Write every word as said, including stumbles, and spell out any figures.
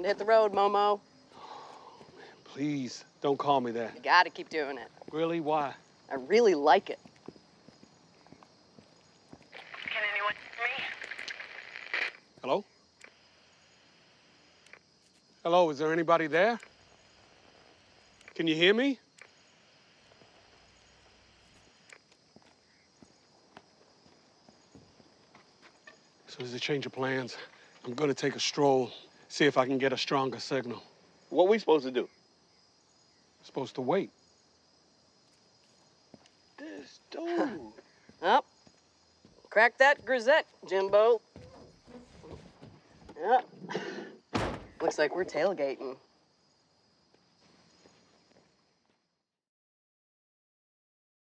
Time to hit the road, Momo. Oh, man, please don't call me that. You gotta keep doing it. Really? Why? I really like it. Can anyone hear me? Hello? Hello, is there anybody there? Can you hear me? So there's a change of plans. I'm gonna take a stroll, see if I can get a stronger signal. What we supposed to do? Supposed to wait. This dude. Up. Oh. Crack that grisette, Jimbo. Yep. Looks like we're tailgating.